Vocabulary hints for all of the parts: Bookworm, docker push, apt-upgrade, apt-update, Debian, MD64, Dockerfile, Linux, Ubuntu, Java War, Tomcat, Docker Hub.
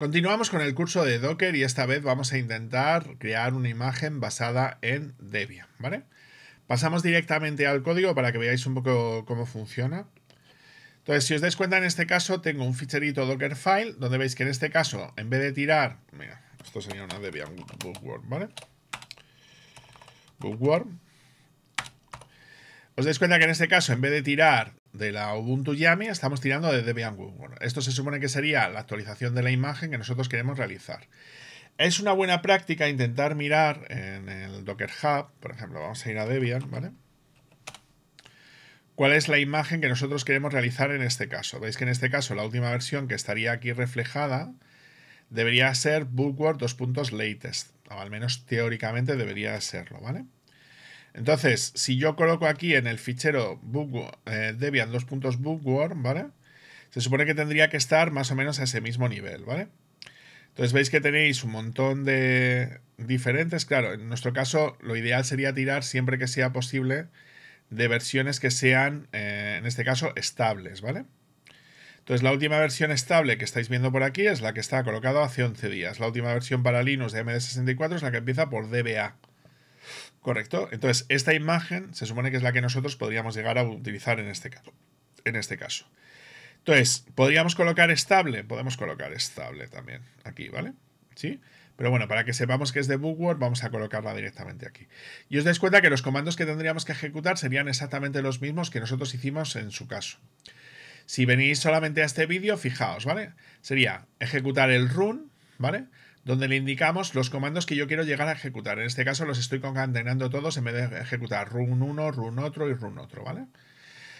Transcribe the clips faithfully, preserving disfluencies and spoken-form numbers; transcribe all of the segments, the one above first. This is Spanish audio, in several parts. Continuamos con el curso de Docker y esta vez vamos a intentar crear una imagen basada en Debian, ¿vale? Pasamos directamente al código para que veáis un poco cómo funciona. Entonces, si os dais cuenta, en este caso tengo un ficherito Dockerfile, donde veis que en este caso, en vez de tirar... Mira, esto sería una Debian Bookworm, ¿vale? Bookworm. Os dais cuenta que en este caso, en vez de tirar de la Ubuntu Yami, estamos tirando de Debian Bookworm. Esto se supone que sería la actualización de la imagen que nosotros queremos realizar. Es una buena práctica intentar mirar en el Docker Hub, por ejemplo, vamos a ir a Debian, ¿vale? ¿Cuál es la imagen que nosotros queremos realizar en este caso? Veis que en este caso la última versión que estaría aquí reflejada debería ser Bookworm dos puntos latest, o al menos teóricamente debería serlo, ¿vale? Entonces, si yo coloco aquí en el fichero book, eh, Debian dos puntos bookworm, ¿vale? Se supone que tendría que estar más o menos a ese mismo nivel, ¿vale? Entonces veis que tenéis un montón de diferentes. Claro, en nuestro caso lo ideal sería tirar siempre que sea posible de versiones que sean, eh, en este caso, estables, ¿vale? Entonces la última versión estable que estáis viendo por aquí es la que está colocada hace once días. La última versión para Linux de M D sesenta y cuatro es la que empieza por D B A. Correcto, entonces esta imagen se supone que es la que nosotros podríamos llegar a utilizar en este caso. En este caso. Entonces, ¿podríamos colocar estable? Podemos colocar estable también aquí, ¿vale? ¿Sí? Pero bueno, para que sepamos que es de Bookworm, vamos a colocarla directamente aquí. Y os dais cuenta que los comandos que tendríamos que ejecutar serían exactamente los mismos que nosotros hicimos en su caso. Si venís solamente a este vídeo, fijaos, ¿vale? Sería ejecutar el run, ¿vale? Donde le indicamos los comandos que yo quiero llegar a ejecutar. En este caso los estoy concatenando todos en vez de ejecutar run uno, run otro y run otro, ¿vale?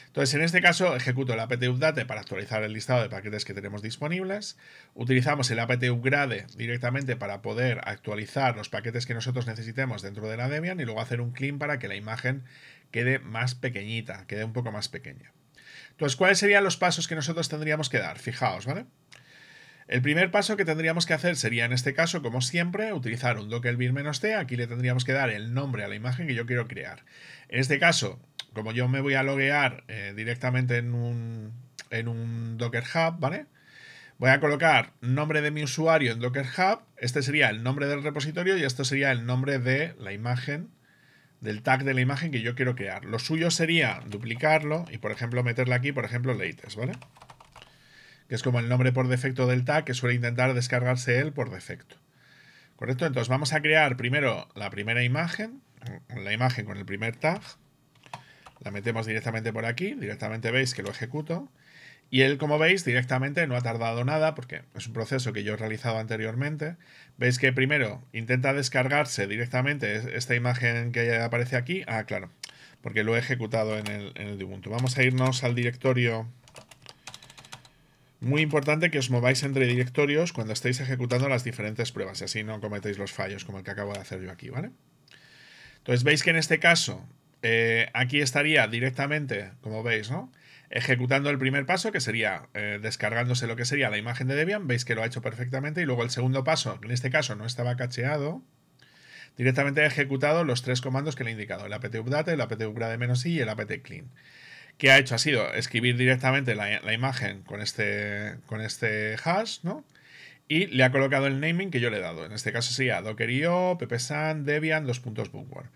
Entonces, en este caso, ejecuto el apt-update para actualizar el listado de paquetes que tenemos disponibles. Utilizamos el apt-upgrade directamente para poder actualizar los paquetes que nosotros necesitemos dentro de la Debian y luego hacer un clean para que la imagen quede más pequeñita, quede un poco más pequeña. Entonces, ¿cuáles serían los pasos que nosotros tendríamos que dar? Fijaos, ¿vale? El primer paso que tendríamos que hacer sería, en este caso, como siempre, utilizar un docker build-t. Aquí le tendríamos que dar el nombre a la imagen que yo quiero crear. En este caso, como yo me voy a loguear eh, directamente en un, en un Docker Hub, ¿vale? Voy a colocar nombre de mi usuario en Docker Hub. Este sería el nombre del repositorio y esto sería el nombre de la imagen, del tag de la imagen que yo quiero crear. Lo suyo sería duplicarlo y, por ejemplo, meterle aquí, por ejemplo, latest, ¿vale? Que es como el nombre por defecto del tag, que suele intentar descargarse él por defecto. ¿Correcto? Entonces vamos a crear primero la primera imagen, la imagen con el primer tag. La metemos directamente por aquí, directamente veis que lo ejecuto. Y él, como veis, directamente no ha tardado nada, porque es un proceso que yo he realizado anteriormente. Veis que primero intenta descargarse directamente esta imagen que aparece aquí. Ah, claro, porque lo he ejecutado en el, en el Ubuntu. Vamos a irnos al directorio... Muy importante que os mováis entre directorios cuando estéis ejecutando las diferentes pruebas y así no cometéis los fallos como el que acabo de hacer yo aquí, ¿vale? Entonces veis que en este caso eh, aquí estaría directamente, como veis, ¿no? Ejecutando el primer paso, que sería eh, descargándose lo que sería la imagen de Debian. Veis que lo ha hecho perfectamente y luego el segundo paso, que en este caso no estaba cacheado, directamente he ejecutado los tres comandos que le he indicado, el apt-update, el apt-upgrade-i y el apt-clean. Que ha hecho ha sido escribir directamente la, la imagen con este, con este hash, ¿no? Y le ha colocado el naming que yo le he dado. En este caso sería docker punto i o, ppsan, debian, dos puntos bookworm.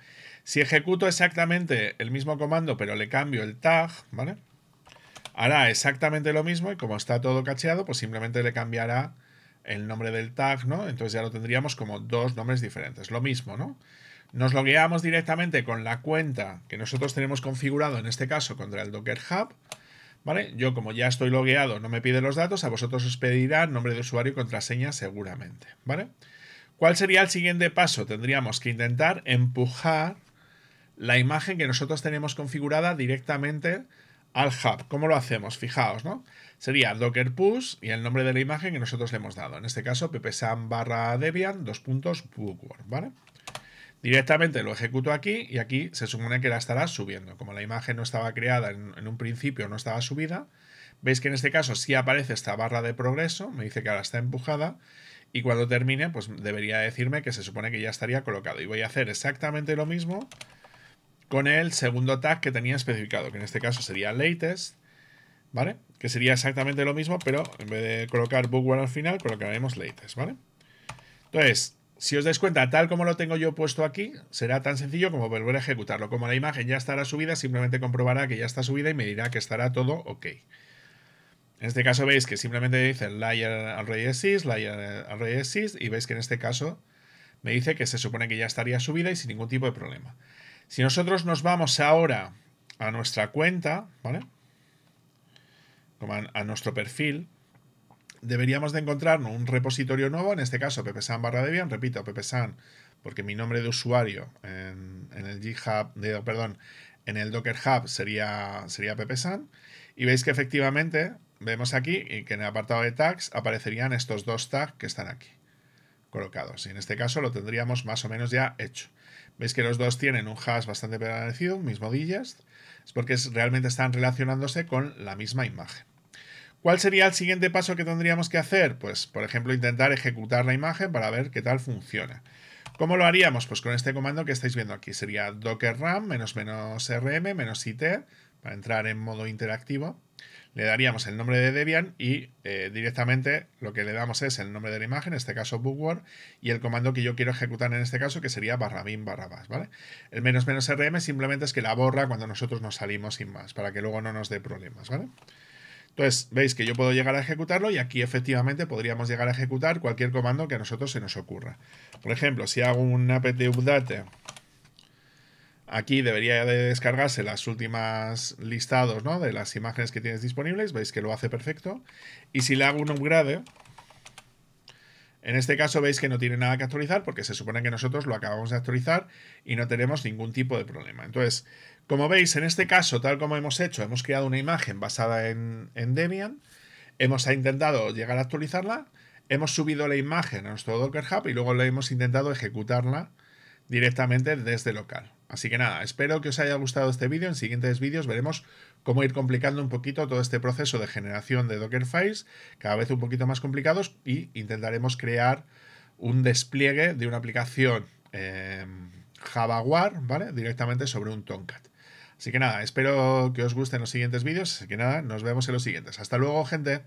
Si ejecuto exactamente el mismo comando, pero le cambio el tag, ¿vale? Hará exactamente lo mismo y como está todo cacheado, pues simplemente le cambiará el nombre del tag, ¿no? Entonces ya lo tendríamos como dos nombres diferentes. Lo mismo, ¿no? Nos logueamos directamente con la cuenta que nosotros tenemos configurado, en este caso, contra el Docker Hub, ¿vale? Yo, como ya estoy logueado, no me pide los datos, a vosotros os pedirá nombre de usuario y contraseña seguramente, ¿vale? ¿Cuál sería el siguiente paso? Tendríamos que intentar empujar la imagen que nosotros tenemos configurada directamente al Hub. ¿Cómo lo hacemos? Fijaos, ¿no? Sería Docker push y el nombre de la imagen que nosotros le hemos dado. En este caso, ppsan barra debian, dos puntos, bookworm, ¿vale? Directamente lo ejecuto aquí y aquí se supone que la estará subiendo. Como la imagen no estaba creada en, en un principio, no estaba subida, veis que en este caso sí aparece esta barra de progreso, me dice que ahora está empujada y cuando termine pues debería decirme que se supone que ya estaría colocado. Y voy a hacer exactamente lo mismo con el segundo tag que tenía especificado, que en este caso sería latest ¿vale? Que sería exactamente lo mismo, pero en vez de colocar Bookworm al final, colocaremos latest, ¿vale? Entonces, si os dais cuenta, tal como lo tengo yo puesto aquí, será tan sencillo como volver a ejecutarlo. Como la imagen ya estará subida, simplemente comprobará que ya está subida y me dirá que estará todo ok. En este caso veis que simplemente dice layer already exists, layer already exists, y veis que en este caso me dice que se supone que ya estaría subida y sin ningún tipo de problema. Si nosotros nos vamos ahora a nuestra cuenta, ¿vale? Como a, a nuestro perfil, deberíamos de encontrarnos un repositorio nuevo, en este caso ppsan barra debian, repito, ppsan, porque mi nombre de usuario en, en el GitHub, de, perdón, en el Docker Hub sería, sería ppsan, y veis que efectivamente vemos aquí que en el apartado de tags aparecerían estos dos tags que están aquí colocados. Y en este caso lo tendríamos más o menos ya hecho. Veis que los dos tienen un hash bastante parecido, un mismo digest. Es porque es, realmente están relacionándose con la misma imagen. ¿Cuál sería el siguiente paso que tendríamos que hacer? Pues, por ejemplo, intentar ejecutar la imagen para ver qué tal funciona. ¿Cómo lo haríamos? Pues con este comando que estáis viendo aquí. Sería docker ram menos menos rm menos it para entrar en modo interactivo. Le daríamos el nombre de Debian y eh, directamente lo que le damos es el nombre de la imagen, en este caso Bookworm, y el comando que yo quiero ejecutar en este caso, que sería barra bin barra bash, ¿vale? El menos menos rm simplemente es que la borra cuando nosotros nos salimos sin más, para que luego no nos dé problemas, ¿vale? Entonces, veis que yo puedo llegar a ejecutarlo y aquí efectivamente podríamos llegar a ejecutar cualquier comando que a nosotros se nos ocurra. Por ejemplo, si hago un apt-update, aquí debería de descargarse las últimas listados, ¿no?, de las imágenes que tienes disponibles. Veis que lo hace perfecto. Y si le hago un upgrade, en este caso veis que no tiene nada que actualizar porque se supone que nosotros lo acabamos de actualizar y no tenemos ningún tipo de problema. Entonces, como veis, en este caso, tal como hemos hecho, hemos creado una imagen basada en, en Debian. Hemos intentado llegar a actualizarla. Hemos subido la imagen a nuestro Docker Hub y luego le hemos intentado ejecutarla directamente desde local. Así que nada, espero que os haya gustado este vídeo. En siguientes vídeos veremos cómo ir complicando un poquito todo este proceso de generación de Dockerfiles, cada vez un poquito más complicados, y intentaremos crear un despliegue de una aplicación eh, Java War, ¿vale?, directamente sobre un Tomcat. Así que nada, espero que os gusten los siguientes vídeos. Así que nada, nos vemos en los siguientes. Hasta luego, gente.